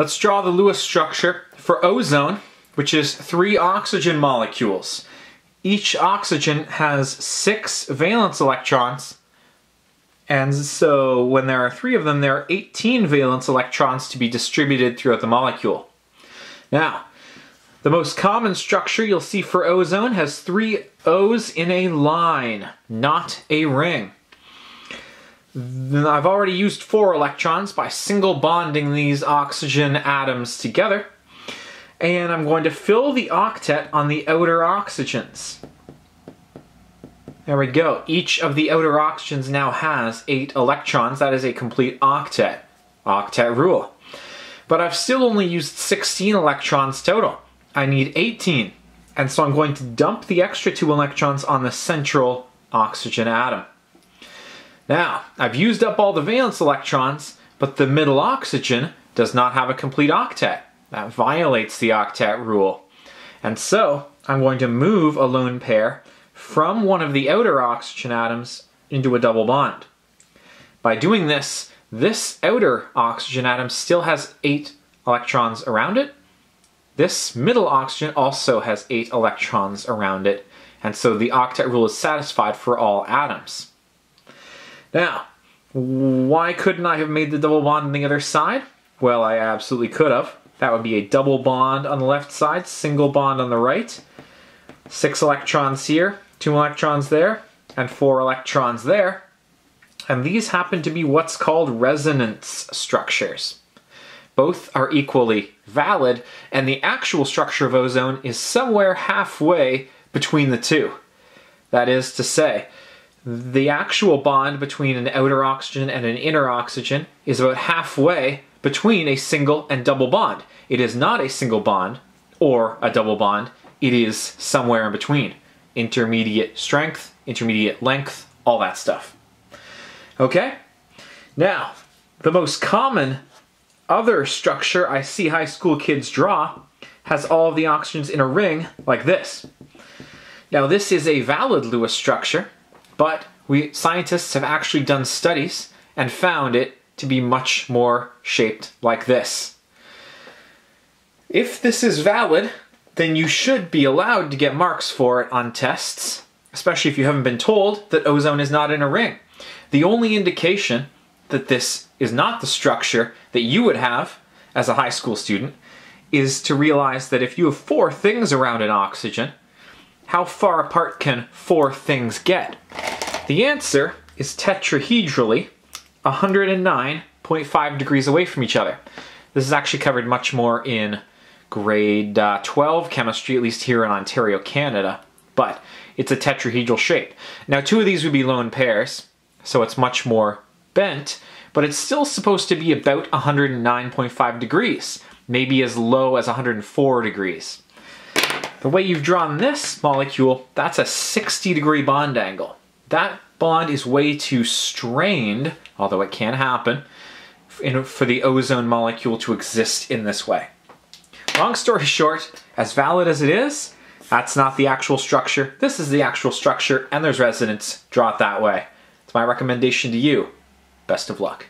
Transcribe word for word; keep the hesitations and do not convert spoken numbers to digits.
Let's draw the Lewis structure for ozone, which is three oxygen molecules. Each oxygen has six valence electrons, and so when there are three of them, there are eighteen valence electrons to be distributed throughout the molecule. Now, the most common structure you'll see for ozone has three O's in a line, not a ring. I've already used four electrons by single bonding these oxygen atoms together, and I'm going to fill the octet on the outer oxygens. There we go. Each of the outer oxygens now has eight electrons. That is a complete octet. Octet rule. But I've still only used sixteen electrons total. I need eighteen. And so I'm going to dump the extra two electrons on the central oxygen atom. Now, I've used up all the valence electrons, but the middle oxygen does not have a complete octet. That violates the octet rule. And so, I'm going to move a lone pair from one of the outer oxygen atoms into a double bond. By doing this, this outer oxygen atom still has eight electrons around it. This middle oxygen also has eight electrons around it. And so the octet rule is satisfied for all atoms. Now, why couldn't I have made the double bond on the other side? Well, I absolutely could have. That would be a double bond on the left side, single bond on the right. Six electrons here, two electrons there, and four electrons there. And these happen to be what's called resonance structures. Both are equally valid, and the actual structure of ozone is somewhere halfway between the two. That is to say, the actual bond between an outer oxygen and an inner oxygen is about halfway between a single and double bond. It is not a single bond or a double bond. It is somewhere in between. Intermediate strength, intermediate length, all that stuff. Okay? Now, the most common other structure I see high school kids draw has all of the oxygens in a ring like this. Now, this is a valid Lewis structure. But we scientists have actually done studies and found it to be much more shaped like this. If this is valid, then you should be allowed to get marks for it on tests, especially if you haven't been told that ozone is not in a ring. The only indication that this is not the structure that you would have as a high school student is to realize that if you have four things around an oxygen, how far apart can four things get? The answer is tetrahedrally one hundred nine point five degrees away from each other. This is actually covered much more in grade uh, twelve chemistry, at least here in Ontario, Canada, but it's a tetrahedral shape. Now, two of these would be lone pairs, so it's much more bent, but it's still supposed to be about one hundred nine point five degrees, maybe as low as one hundred four degrees. The way you've drawn this molecule, that's a sixty degree bond angle. That bond is way too strained, although it can happen, for the ozone molecule to exist in this way. Long story short, as valid as it is, that's not the actual structure. This is the actual structure, and there's resonance. Draw it that way. It's my recommendation to you. Best of luck.